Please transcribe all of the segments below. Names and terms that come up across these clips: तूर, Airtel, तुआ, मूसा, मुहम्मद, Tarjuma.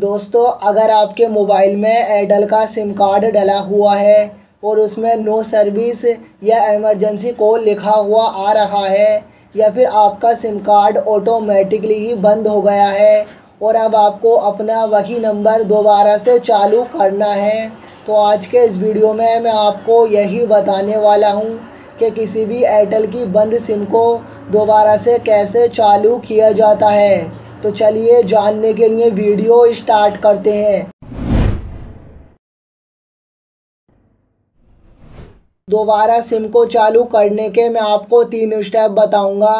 दोस्तों अगर आपके मोबाइल में एयरटेल का सिम कार्ड डला हुआ है और उसमें नो सर्विस या इमरजेंसी कॉल लिखा हुआ आ रहा है या फिर आपका सिम कार्ड ऑटोमेटिकली ही बंद हो गया है और अब आपको अपना वही नंबर दोबारा से चालू करना है, तो आज के इस वीडियो में मैं आपको यही बताने वाला हूँ कि किसी भी एयरटेल की बंद सिम को दोबारा से कैसे चालू किया जाता है। तो चलिए जानने के लिए वीडियो स्टार्ट करते हैं। दोबारा सिम को चालू करने के मैं आपको तीन स्टेप बताऊंगा।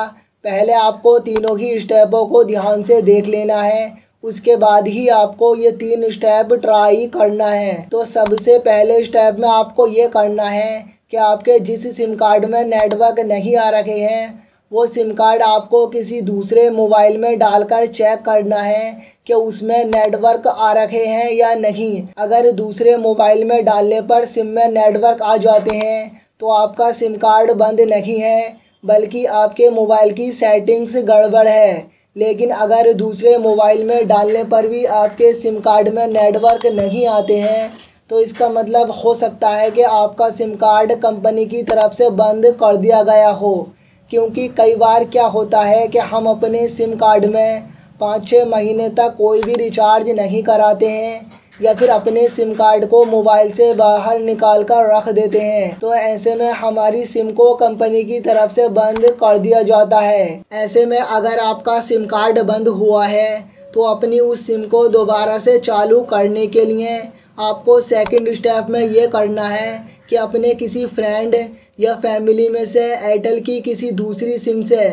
पहले आपको तीनों ही स्टेपों को ध्यान से देख लेना है, उसके बाद ही आपको ये तीन स्टेप ट्राई करना है। तो सबसे पहले स्टेप में आपको ये करना है कि आपके जिस सिम कार्ड में नेटवर्क नहीं आ रखे हैं वो सिम कार्ड आपको किसी दूसरे मोबाइल में डालकर चेक करना है कि उसमें नेटवर्क आ रखे हैं या नहीं। अगर दूसरे मोबाइल में डालने पर सिम में नेटवर्क आ जाते हैं तो आपका सिम कार्ड बंद नहीं है, बल्कि आपके मोबाइल की सेटिंग्स गड़बड़ है। लेकिन अगर दूसरे मोबाइल में डालने पर भी आपके सिम कार्ड में नेटवर्क नहीं आते हैं तो इसका मतलब हो सकता है कि आपका सिम कार्ड कंपनी की तरफ से बंद कर दिया गया हो। क्योंकि कई बार क्या होता है कि हम अपने सिम कार्ड में 5-6 महीने तक कोई भी रिचार्ज नहीं कराते हैं या फिर अपने सिम कार्ड को मोबाइल से बाहर निकाल कर रख देते हैं, तो ऐसे में हमारी सिम को कंपनी की तरफ से बंद कर दिया जाता है। ऐसे में अगर आपका सिम कार्ड बंद हुआ है तो अपनी उस सिम को दोबारा से चालू करने के लिए आपको सेकंड स्टेप में ये करना है कि अपने किसी फ्रेंड या फैमिली में से एयरटेल की किसी दूसरी सिम से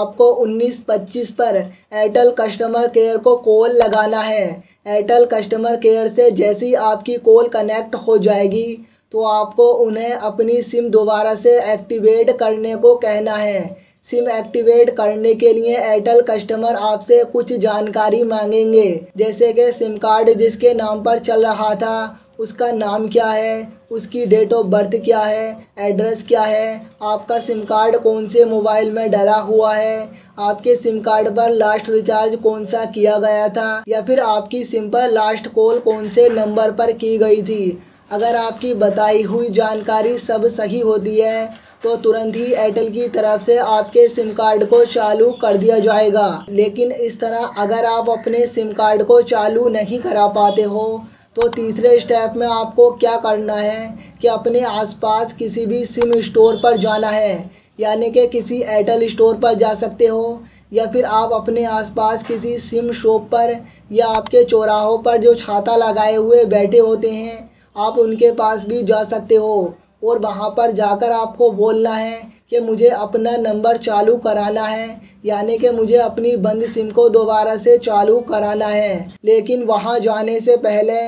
आपको 1925 पर एयरटेल कस्टमर केयर को कॉल लगाना है। एयरटेल कस्टमर केयर से जैसे ही आपकी कॉल कनेक्ट हो जाएगी तो आपको उन्हें अपनी सिम दोबारा से एक्टिवेट करने को कहना है। सिम एक्टिवेट करने के लिए एयरटेल कस्टमर आपसे कुछ जानकारी मांगेंगे, जैसे कि सिम कार्ड जिसके नाम पर चल रहा था उसका नाम क्या है, उसकी डेट ऑफ बर्थ क्या है, एड्रेस क्या है, आपका सिम कार्ड कौन से मोबाइल में डला हुआ है, आपके सिम कार्ड पर लास्ट रिचार्ज कौन सा किया गया था या फिर आपकी सिम पर लास्ट कॉल कौन से नंबर पर की गई थी। अगर आपकी बताई हुई जानकारी सब सही होती है तो तुरंत ही एयरटेल की तरफ से आपके सिम कार्ड को चालू कर दिया जाएगा। लेकिन इस तरह अगर आप अपने सिम कार्ड को चालू नहीं करा पाते हो तो तीसरे स्टेप में आपको क्या करना है कि अपने आसपास किसी भी सिम स्टोर पर जाना है, यानी कि किसी एयरटेल स्टोर पर जा सकते हो या फिर आप अपने आसपास किसी सिम शॉप पर या आपके चौराहों पर जो छाता लगाए हुए बैठे होते हैं आप उनके पास भी जा सकते हो और वहाँ पर जाकर आपको बोलना है कि मुझे अपना नंबर चालू कराना है, यानी कि मुझे अपनी बंद सिम को दोबारा से चालू कराना है। लेकिन वहाँ जाने से पहले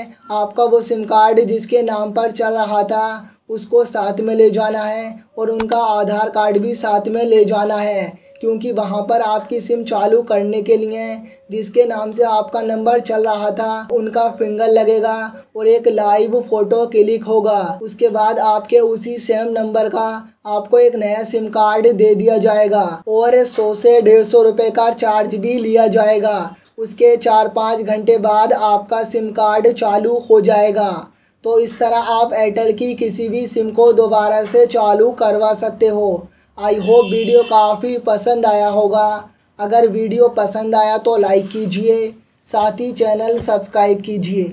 आपका वो सिम कार्ड जिसके नाम पर चल रहा था उसको साथ में ले जाना है और उनका आधार कार्ड भी साथ में ले जाना है, क्योंकि वहाँ पर आपकी सिम चालू करने के लिए जिसके नाम से आपका नंबर चल रहा था उनका फिंगर लगेगा और एक लाइव फ़ोटो क्लिक होगा। उसके बाद आपके उसी सेम नंबर का आपको एक नया सिम कार्ड दे दिया जाएगा और 100 से 150 रुपये का चार्ज भी लिया जाएगा। उसके 4-5 घंटे बाद आपका सिम कार्ड चालू हो जाएगा। तो इस तरह आप एयरटेल की किसी भी सिम को दोबारा से चालू करवा सकते हो। आई होप वीडियो काफ़ी पसंद आया होगा। अगर वीडियो पसंद आया तो लाइक कीजिए, साथ ही चैनल सब्सक्राइब कीजिए।